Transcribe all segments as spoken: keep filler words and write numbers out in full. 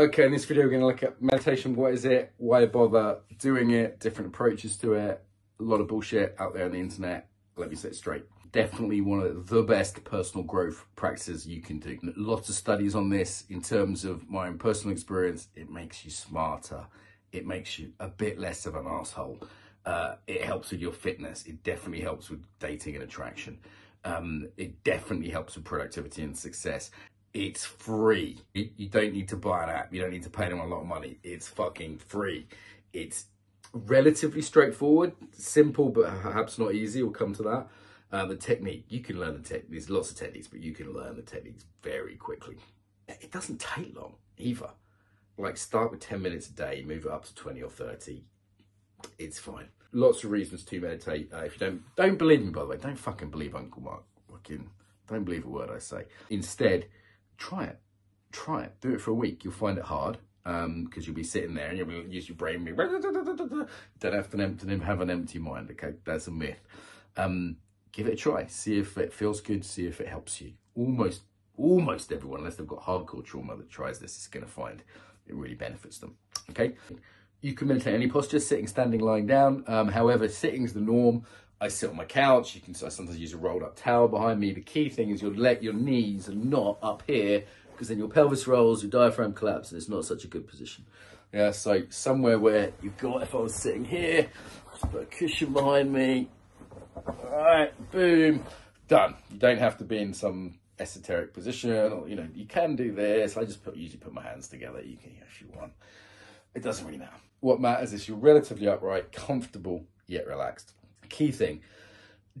Okay, in this video we're going to look at meditation. What is it? Why bother doing it? Different approaches to it. A lot of bullshit out there on the internet. Let me set it straight. Definitely one of the best personal growth practices you can do. Lots of studies on this. In terms of my own personal experience, it makes you smarter. It makes you a bit less of an asshole. Uh, it helps with your fitness. It definitely helps with dating and attraction. Um, it definitely helps with productivity and success. It's free. You don't need to buy an app. You don't need to pay anyone a lot of money. It's fucking free. It's relatively straightforward, simple, but perhaps not easy. We'll come to that. Uh, the technique, you can learn the technique. There's lots of techniques, but you can learn the techniques very quickly. It doesn't take long either. Like, start with ten minutes a day, move it up to twenty or thirty. It's fine. Lots of reasons to meditate. Uh, if you don't, don't believe me, by the way, don't fucking believe Uncle Mark. Fucking don't believe a word I say. Instead, try it, try it, do it for a week. You'll find it hard because um, you'll be sitting there and you'll use your brain. Don't have to empty, have an empty mind, okay? That's a myth. Um, give it a try, see if it feels good, see if it helps you. Almost, almost everyone, unless they've got hardcore trauma that tries this, is gonna find it really benefits them, okay? You can meditate any posture, sitting, standing, lying down. Um, however, sitting's the norm. I sit on my couch. You can. I sometimes use a rolled up towel behind me. The key thing is your let your knees are not up here, because then your pelvis rolls, your diaphragm collapses, and it's not such a good position. Yeah, so somewhere where you've got, if I was sitting here, just put a cushion behind me. All right, boom, done. You don't have to be in some esoteric position, or, you know, you can do this. I just put, usually put my hands together. You can, if you want. It doesn't really matter. What matters is you're relatively upright, comfortable, yet relaxed. Key thing,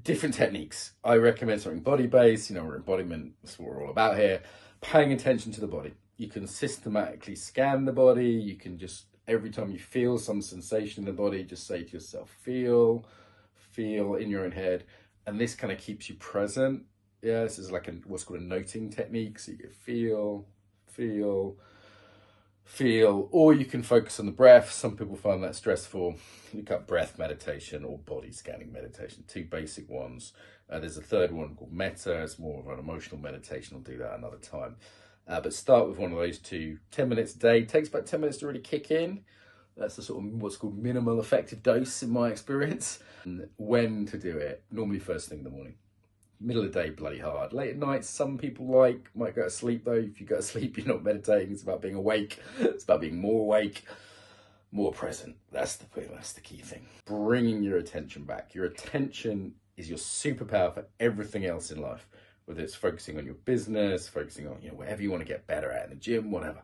different techniques. I recommend something body-based, you know, we're embodiment, that's what we're all about here. Paying attention to the body. You can systematically scan the body. You can just, every time you feel some sensation in the body, just say to yourself, feel, feel in your own head. And this kind of keeps you present. Yeah, this is like a, what's called a noting technique. So you get feel, feel, feel, or you can focus on the breath. Some people find that stressful. Look up breath meditation or body scanning meditation, two basic ones. Uh, there's a third one called metta. It's more of an emotional meditation. I'll do that another time. Uh, but start with one of those two, ten minutes a day. It takes about ten minutes to really kick in. That's the sort of what's called minimal effective dose in my experience. And when to do it, normally first thing in the morning. Middle of the day, bloody hard. Late at night, some people like, might go to sleep though. If you go to sleep, you're not meditating. It's about being awake. It's about being more awake, more present. That's the thing, that's the key thing. Bringing your attention back. Your attention is your superpower for everything else in life. Whether it's focusing on your business, focusing on, you know, whatever you want to get better at in the gym, whatever.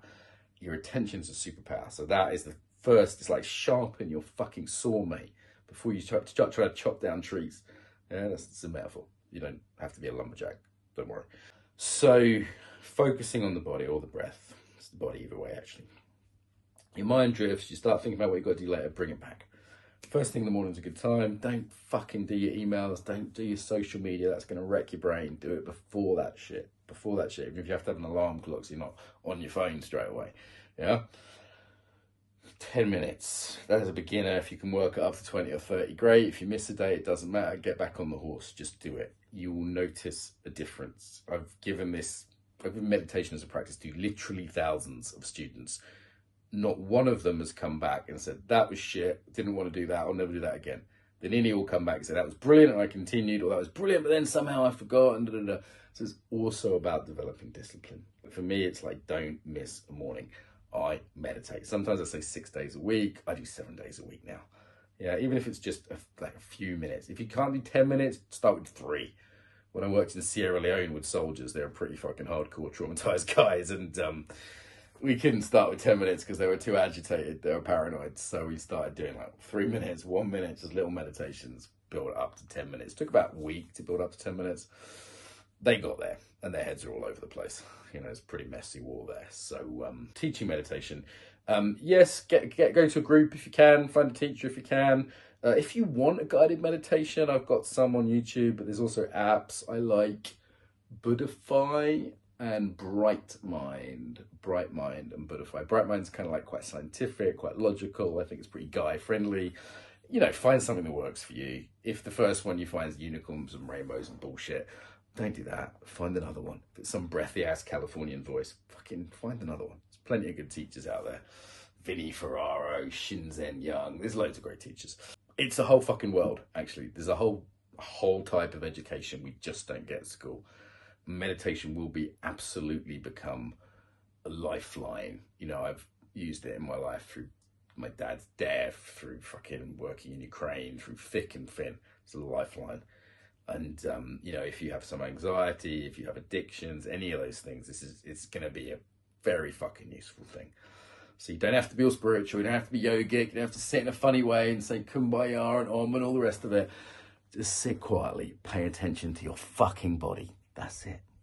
Your attention's a superpower. So that is the first, it's like sharpen your fucking saw, mate, before you try to, try to chop down trees. Yeah, that's, that's a metaphor. You don't have to be a lumberjack, don't worry. So focusing on the body or the breath, it's the body either way actually. Your mind drifts, you start thinking about what you've got to do later, bring it back. First thing in the morning's a good time. Don't fucking do your emails, don't do your social media, that's gonna wreck your brain. Do it before that shit, before that shit. Even if you have to have an alarm clock so you're not on your phone straight away, yeah? ten minutes, that is a beginner. If you can work it up to twenty or thirty, great. If you miss a day, it doesn't matter. Get back on the horse, just do it. You will notice a difference. I've given this, I've given meditation as a practice to literally thousands of students. Not one of them has come back and said, that was shit, didn't want to do that, I'll never do that again. Then nearly all come back and say, that was brilliant, and I continued, or that was brilliant, but then somehow I forgot, and da, da, da. So it's also about developing discipline. For me, it's like, don't miss a morning. I meditate. Sometimes I say six days a week. I do seven days a week now. Yeah, even if it's just a, like a few minutes. If you can't do ten minutes, start with three. When I worked in Sierra Leone with soldiers, they were pretty fucking hardcore, traumatized guys. And um, we couldn't start with ten minutes because they were too agitated. They were paranoid. So we started doing like three minutes, one minute, just little meditations, build up to ten minutes. It took about a week to build up to ten minutes. They got there and their heads are all over the place. You know, it's a pretty messy war there. So um, teaching meditation. Um, yes, get, get go to a group if you can, find a teacher if you can. Uh, if you want a guided meditation, I've got some on YouTube, but there's also apps. I like Buddhify and Brightmind. Brightmind and Buddhify. Brightmind's kind of like quite scientific, quite logical. I think it's pretty guy friendly. You know, find something that works for you. If the first one you find is unicorns and rainbows and bullshit, don't do that. Find another one. If it's some breathy ass Californian voice, fucking find another one. plenty of good teachers out there. Vinnie Ferraro, Shinzen Young, there's loads of great teachers. It's a whole fucking world, actually. There's a whole whole type of education we just don't get at school. Meditation will be absolutely become a lifeline. You know, I've used it in my life through my dad's death, through fucking working in Ukraine, through thick and thin. It's a lifeline. And, um, you know, if you have some anxiety, if you have addictions, any of those things, this is, it's going to be a very fucking useful thing. So you don't have to be all spiritual, you don't have to be yogic, you don't have to sit in a funny way and say kumbaya and om and all the rest of it. Just sit quietly, pay attention to your fucking body. That's it.